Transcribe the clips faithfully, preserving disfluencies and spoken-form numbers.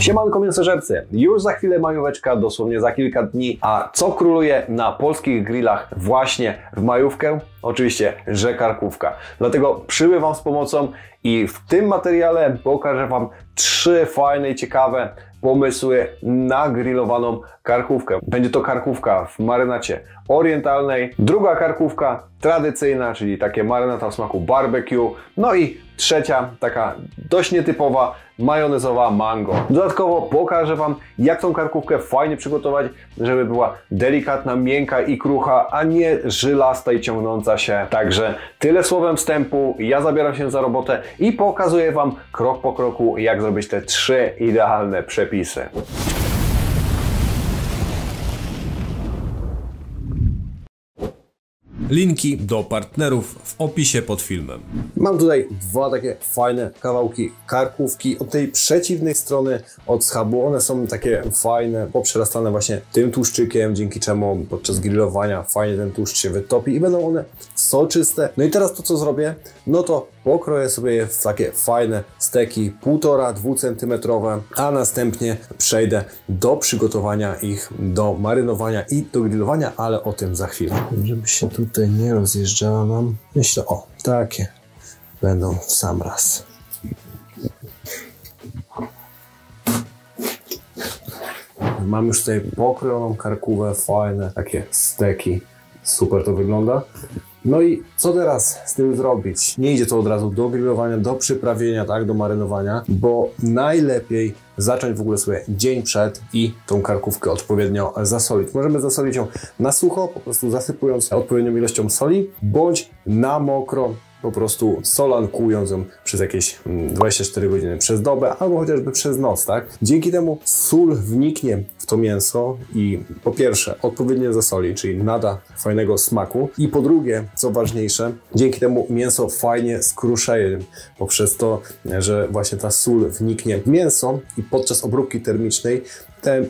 Siemanko mięsożercy, już za chwilę majóweczka, dosłownie za kilka dni, a co króluje na polskich grillach właśnie w majówkę? Oczywiście rzekarkówka. Dlatego przybył Wam z pomocą i w tym materiale pokażę Wam trzy fajne i ciekawe pomysły na grillowaną karkówkę. Będzie to karkówka w marynacie orientalnej, druga karkówka tradycyjna, czyli takie marynata w smaku barbecue, no i trzecia, taka dość nietypowa, majonezowa mango. Dodatkowo pokażę Wam, jak tą karkówkę fajnie przygotować, żeby była delikatna, miękka i krucha, a nie żylasta i ciągnąca się. Także tyle słowem wstępu, ja zabieram się za robotę i pokazuję Wam krok po kroku, jak zrobić te trzy idealne przepisy. Linki do partnerów w opisie pod filmem. Mam tutaj dwa takie fajne kawałki karkówki od tej przeciwnej strony od schabu. One są takie fajne, poprzerastane właśnie tym tłuszczykiem, dzięki czemu podczas grillowania fajnie ten tłuszcz się wytopi i będą one soczyste. No i teraz to, co zrobię, no to pokroję sobie je w takie fajne steki półtora do dwóch centymetrów, a następnie przejdę do przygotowania ich, do marynowania i do grillowania, ale o tym za chwilę. Żeby się tutaj nie rozjeżdżała nam, myślę, o, takie będą w sam raz. Mam już tutaj pokrojoną karkówę, fajne takie steki, super to wygląda. No i co teraz z tym zrobić? Nie idzie to od razu do grillowania, do przyprawienia, tak, do marynowania, bo najlepiej zacząć w ogóle sobie dzień przed i tą karkówkę odpowiednio zasolić. Możemy zasolić ją na sucho, po prostu zasypując odpowiednią ilością soli, bądź na mokro, po prostu solankując ją przez jakieś dwadzieścia cztery godziny, przez dobę, albo chociażby przez noc, tak? Dzięki temu sól wniknie w to mięso i po pierwsze odpowiednio zasoli, czyli nada fajnego smaku, i po drugie, co ważniejsze, dzięki temu mięso fajnie skruszeje poprzez to, że właśnie ta sól wniknie w mięso i podczas obróbki termicznej te,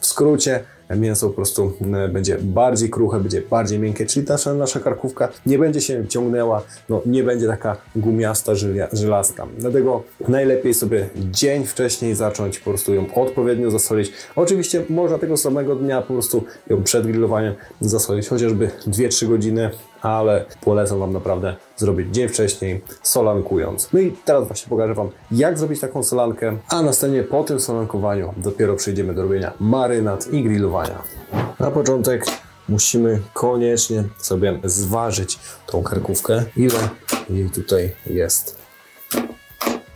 w skrócie, mięso po prostu będzie bardziej kruche, będzie bardziej miękkie, czyli nasza, nasza karkówka nie będzie się ciągnęła, no, nie będzie taka gumiasta, żelazka. Dlatego najlepiej sobie dzień wcześniej zacząć, po prostu ją odpowiednio zasolić. Oczywiście można tego samego dnia po prostu ją przed grillowaniem zasolić, chociażby dwie trzy godziny, ale polecam Wam naprawdę zrobić dzień wcześniej, solankując. No i teraz właśnie pokażę Wam, jak zrobić taką solankę, a następnie po tym solankowaniu dopiero przejdziemy do robienia marynat i grillowania. Na początek musimy koniecznie sobie zważyć tą karkówkę, ile jej tutaj jest,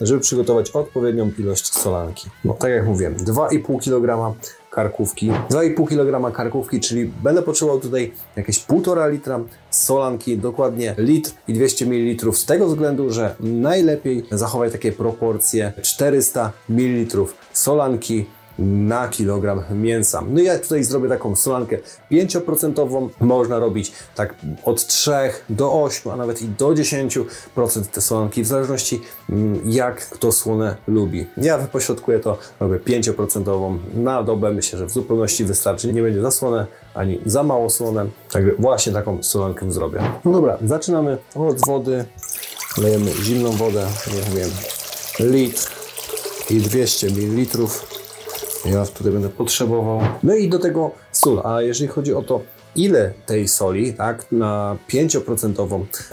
żeby przygotować odpowiednią ilość solanki. No tak jak mówiłem, dwa i pół kilograma karkówki, dwa i pół kilograma karkówki, czyli będę potrzebował tutaj jakieś półtora litra solanki, dokładnie litr i dwieście mililitrów, z tego względu, że najlepiej zachować takie proporcje czterysta mililitrów solanki na kilogram mięsa. No ja tutaj zrobię taką solankę pięć procent, można robić tak od trzech do ośmiu, a nawet i do dziesięciu procent te solanki, w zależności jak kto słone lubi. Ja wypośrodkuję to, robię pięć procent na dobę, myślę, że w zupełności wystarczy, nie będzie za słone ani za mało słone, także właśnie taką solankę zrobię. No dobra, zaczynamy od wody, lejemy zimną wodę, nie wiem, litr i dwieście mililitrów. Ja tutaj będę potrzebował. No i do tego sól. A jeżeli chodzi o to, ile tej soli, tak, na pięć procent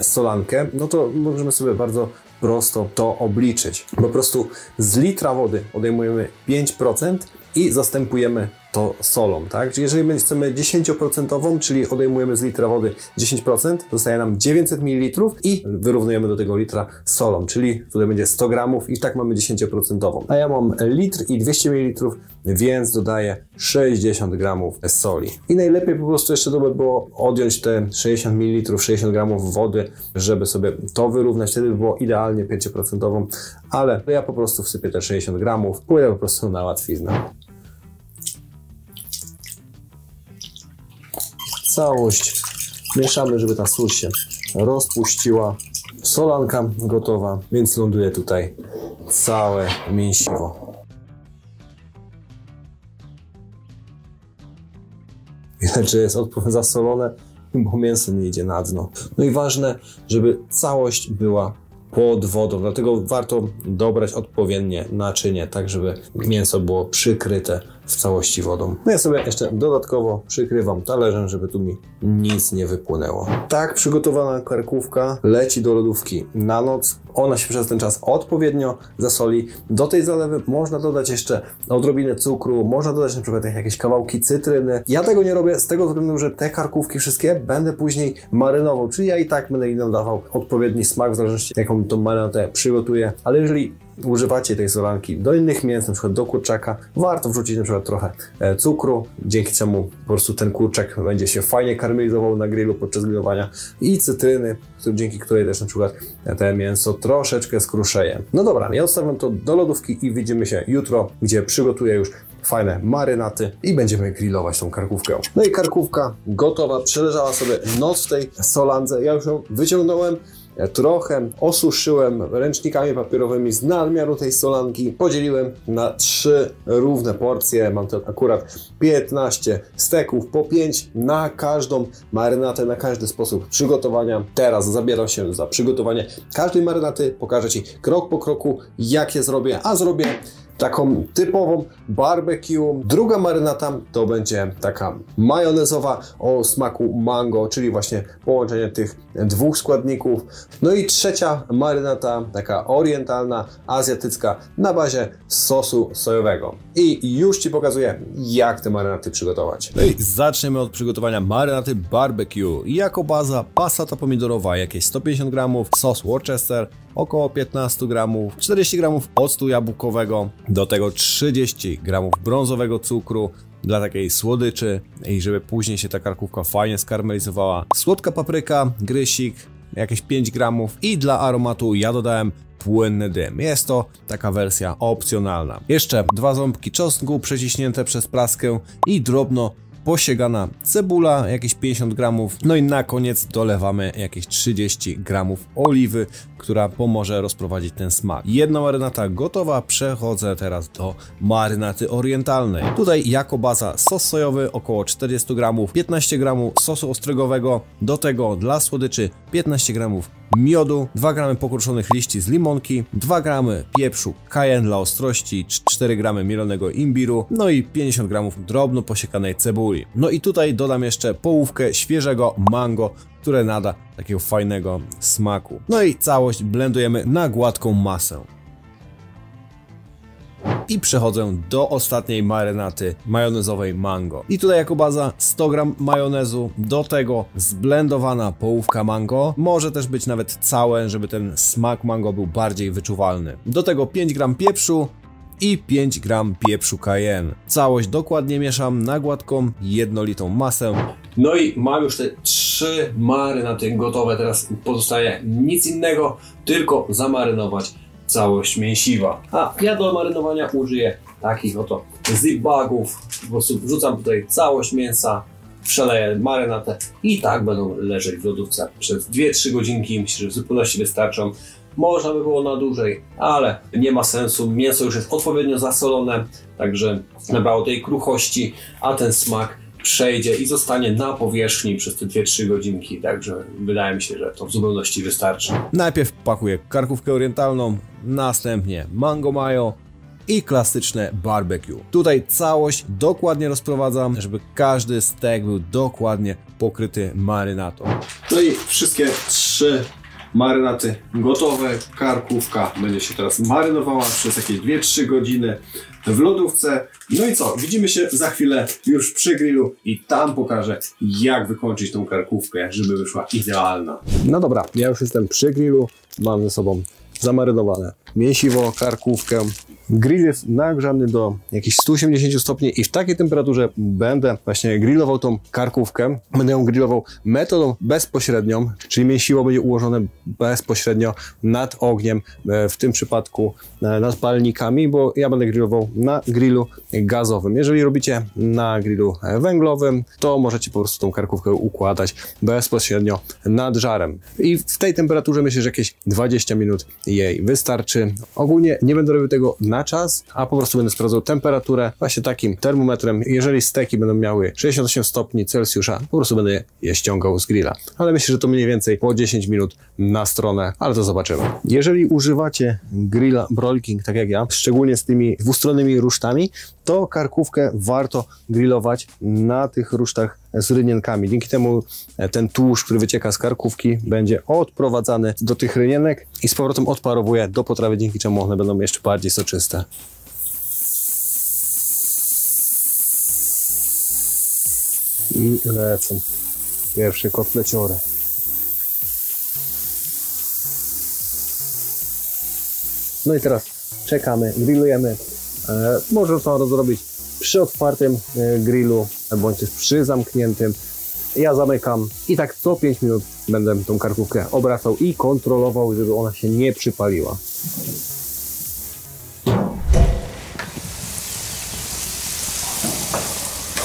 solankę, no to możemy sobie bardzo prosto to obliczyć. Po prostu z litra wody odejmujemy pięć procent i zastępujemy to solą, tak? Czyli jeżeli chcemy dziesięć procent, czyli odejmujemy z litra wody dziesięć procent, zostaje nam dziewięćset mililitrów i wyrównujemy do tego litra solą, czyli tutaj będzie sto gramów i tak mamy dziesięć procent. A ja mam litr i dwieście mililitrów, więc dodaję sześćdziesiąt gramów soli. I najlepiej po prostu jeszcze to by było odjąć te sześćdziesiąt mililitrów, sześćdziesiąt gramów wody, żeby sobie to wyrównać. Wtedy by było idealnie pięć procent, ale ja po prostu wsypię te sześćdziesiąt gramów, pójdę po prostu na łatwiznę. Całość mieszamy, żeby ta sól się rozpuściła. Solanka gotowa, więc ląduje tutaj całe mięsiwo. Widać, że jest zasolone, bo mięso nie idzie na dno. No i ważne, żeby całość była pod wodą, dlatego warto dobrać odpowiednie naczynie, tak żeby mięso było przykryte w całości wodą. No ja sobie jeszcze dodatkowo przykrywam talerzem, żeby tu mi nic nie wypłynęło. Tak przygotowana karkówka leci do lodówki na noc. Ona się przez ten czas odpowiednio zasoli. Do tej zalewy można dodać jeszcze odrobinę cukru, można dodać na przykład jakieś kawałki cytryny. Ja tego nie robię z tego względu, że te karkówki wszystkie będę później marynował, czyli ja i tak będę im dawał odpowiedni smak, w zależności jaką tą marynatę przygotuję, ale jeżeli używacie tej solanki do innych mięs, na przykład do kurczaka, warto wrzucić na przykład trochę cukru, dzięki czemu po prostu ten kurczak będzie się fajnie karmelizował na grillu podczas grillowania, i cytryny, dzięki której też na przykład to mięso troszeczkę skruszeje. No dobra, ja odstawiam to do lodówki i widzimy się jutro, gdzie przygotuję już fajne marynaty i będziemy grillować tą karkówkę. No i karkówka gotowa, przeleżała sobie noc w tej solance, ja już ją wyciągnąłem, trochę osuszyłem ręcznikami papierowymi z nadmiaru tej solanki, podzieliłem na trzy równe porcje, mam tu akurat piętnaście steków, po pięć na każdą marynatę, na każdy sposób przygotowania. Teraz zabieram się za przygotowanie każdej marynaty, pokażę Ci krok po kroku, jak je zrobię, a zrobię taką typową barbecue. Druga marynata to będzie taka majonezowa o smaku mango, czyli właśnie połączenie tych dwóch składników. No i trzecia marynata, taka orientalna, azjatycka, na bazie sosu sojowego. I już Ci pokazuję, jak te marynaty przygotować. No i zaczniemy od przygotowania marynaty barbecue. Jako baza passata pomidorowa, jakieś sto pięćdziesiąt gramów, sos Worcester, około piętnaście gramów, czterdzieści gramów octu jabłkowego, do tego trzydzieści gramów brązowego cukru dla takiej słodyczy i żeby później się ta karkówka fajnie skarmelizowała, słodka papryka, grysik, jakieś pięć gramów i dla aromatu ja dodałem płynny dym. Jest to taka wersja opcjonalna. Jeszcze dwa ząbki czosnku przeciśnięte przez praskę i drobno posiegana cebula, jakieś pięćdziesiąt gramów. No i na koniec dolewamy jakieś trzydzieści gramów oliwy, która pomoże rozprowadzić ten smak. Jedna marynata gotowa, przechodzę teraz do marynaty orientalnej. Tutaj jako baza sos sojowy, około czterdzieści gramów, piętnaście gramów sosu ostrygowego, do tego dla słodyczy piętnaście gramów miodu, dwa gramy pokruszonych liści z limonki, dwa gramy pieprzu cayenne dla ostrości, cztery gramy mielonego imbiru, no i pięćdziesiąt gramów drobno posiekanej cebuli. No i tutaj dodam jeszcze połówkę świeżego mango, które nada takiego fajnego smaku. No i całość blendujemy na gładką masę. I przechodzę do ostatniej marynaty majonezowej mango. I tutaj jako baza sto gramów majonezu, do tego zblendowana połówka mango, może też być nawet całe, żeby ten smak mango był bardziej wyczuwalny. Do tego pięć gramów pieprzu i pięć gramów pieprzu cayenne. Całość dokładnie mieszam na gładką, jednolitą masę. No i mam już te trzy marynaty gotowe, teraz pozostaje nic innego, tylko zamarynować całość mięsiwa. A ja do marynowania użyję takich oto zip bagów. Po prostu wrzucam tutaj całość mięsa, przeleję marynatę i tak będą leżeć w lodówce przez dwie trzy godzinki. Myślę, że w zupełności wystarczą. Można by było na dłużej, ale nie ma sensu. Mięso już jest odpowiednio zasolone, także nabrało tej kruchości, a ten smak przejdzie i zostanie na powierzchni przez te dwie trzy godzinki, także wydaje mi się, że to w zupełności wystarczy. Najpierw pakuję karkówkę orientalną, następnie mango mayo i klasyczne barbecue. Tutaj całość dokładnie rozprowadzam, żeby każdy stek był dokładnie pokryty marynatą. No i wszystkie trzy marynaty gotowe. Karkówka będzie się teraz marynowała przez jakieś dwie trzy godziny w lodówce. No i co? Widzimy się za chwilę już przy grillu i tam pokażę, jak wykończyć tą karkówkę, żeby wyszła idealna. No dobra, ja już jestem przy grillu. Mam ze sobą zamarynowane mięsiwo, karkówkę. Grill jest nagrzany do jakichś stu osiemdziesięciu stopni i w takiej temperaturze będę właśnie grillował tą karkówkę. Będę ją grillował metodą bezpośrednią, czyli mięsiło będzie ułożone bezpośrednio nad ogniem, w tym przypadku nad palnikami, bo ja będę grillował na grillu gazowym. Jeżeli robicie na grillu węglowym, to możecie po prostu tą karkówkę układać bezpośrednio nad żarem. I w tej temperaturze myślę, że jakieś dwadzieścia minut jej wystarczy. Ogólnie nie będę robił tego na na czas, a po prostu będę sprawdzał temperaturę właśnie takim termometrem. Jeżeli steki będą miały sześćdziesiąt osiem stopni Celsjusza, po prostu będę je ściągał z grilla. Ale myślę, że to mniej więcej po dziesięć minut na stronę, ale to zobaczymy. Jeżeli używacie grilla Broil King, tak jak ja, szczególnie z tymi dwustronnymi rusztami, to karkówkę warto grillować na tych rusztach z rynienkami. Dzięki temu ten tłuszcz, który wycieka z karkówki, będzie odprowadzany do tych rynienek i z powrotem odparowuje do potrawy, dzięki czemu one będą jeszcze bardziej soczyste. I lecą pierwsze kotleciory. No i teraz czekamy, grillujemy. Można to zrobić przy otwartym grillu, bądź też przy zamkniętym. Ja zamykam i tak co pięć minut będę tą karkówkę obracał i kontrolował, żeby ona się nie przypaliła.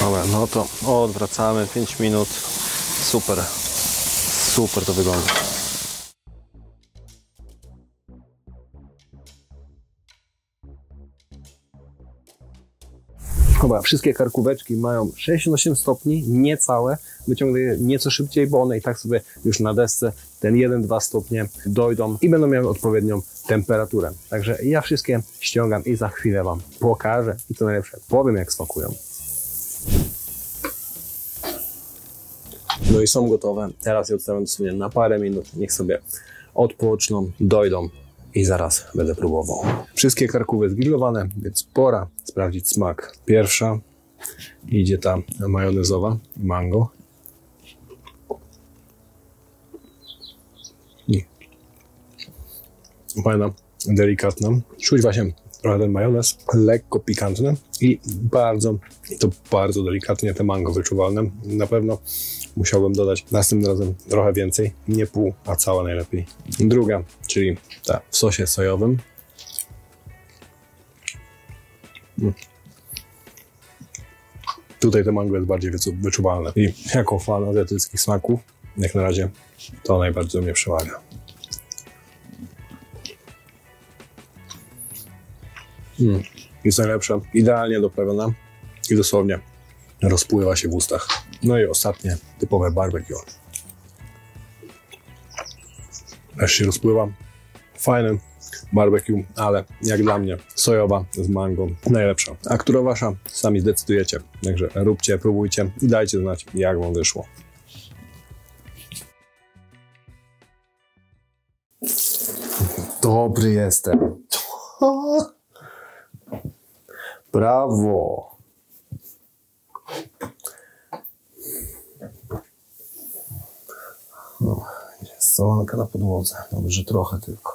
Dobra, no to odwracamy pięć minut. Super, super to wygląda. Dobra, wszystkie karkóweczki mają sześćdziesiąt osiem stopni, niecałe. Wyciągnę je nieco szybciej, bo one i tak sobie już na desce ten jeden dwa stopnie dojdą i będą miały odpowiednią temperaturę. Także ja wszystkie ściągam i za chwilę Wam pokażę i co najlepsze powiem, jak smakują. No i są gotowe. Teraz je odstawiam dosłownie na parę minut. Niech sobie odpoczną, dojdą i zaraz będę próbował. Wszystkie karkówy zgrillowane, więc pora sprawdzić smak. Pierwsza idzie ta majonezowa, mango. I fajna, delikatna. Czuć właśnie trochę ten majonez, lekko pikantny i bardzo, to bardzo delikatnie te mango wyczuwalne. Na pewno musiałbym dodać następnym razem trochę więcej, nie pół, a cała najlepiej. Druga, czyli ta w sosie sojowym. Mm. Tutaj to mango jest bardziej wyczuwalne i jako fan azjatyckich smaków, jak na razie to najbardziej mnie przemawia. Mm. Jest najlepsza, idealnie doprawiona i dosłownie rozpływa się w ustach. No i ostatnie, typowe barbecue. Też się rozpływa. Fajny barbecue, ale jak dla mnie sojowa z mango najlepsza. A która wasza, sami zdecydujecie. Także róbcie, próbujcie i dajcie znać, jak wam wyszło. Dobry jestem. Brawo. No, jest solanka na podłodze. Dobrze, trochę tylko.